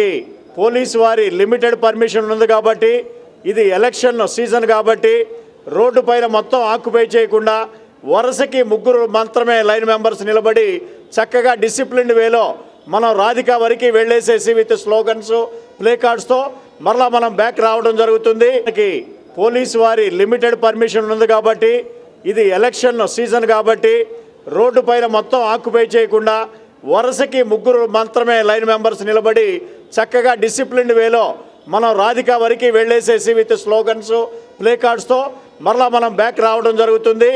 చేయడానికి పోలీస్ వారి limited permission ఉంది కాబట్టి ఇది ఎలక్షన్ సీజన్ కాబట్టి రోడ్డు పైన మొత్తం ఆక్యుపై చేయకుండా వరుసకి ముగ్గురు మాత్రమే లైన్ మెంబర్స్ నిలబడి చక్కగా డిసిప్లిన్డ్ వేలో మనం రాధికా వరకు వెళ్ళేసేసి విత్ స్లోగన్స్ ప్లే కార్డ్స్తో మరలా మనం బ్యాక్ రావడం జరుగుతుంది. పోలీస్ వారి లిమిటెడ్ పర్మిషన్ ఉంది కాబట్టి ఇది ఎలక్షన్ సీజన్ కాబట్టి రోడ్డు పైన మొత్తం ఆక్యుపై చేయకుండా వరుసకి ముగ్గురు మాత్రమే లైన్ మెంబర్స్ నిలబడి చక్కగా డిసిప్లిన్డ్ వేలో మనం రాధికా వరకు వెళ్ళేసేసి విత్ స్లోగన్స్ ప్లే కార్డ్స్తో మరలా మనం బ్యాక్ రావడం జరుగుతుంది.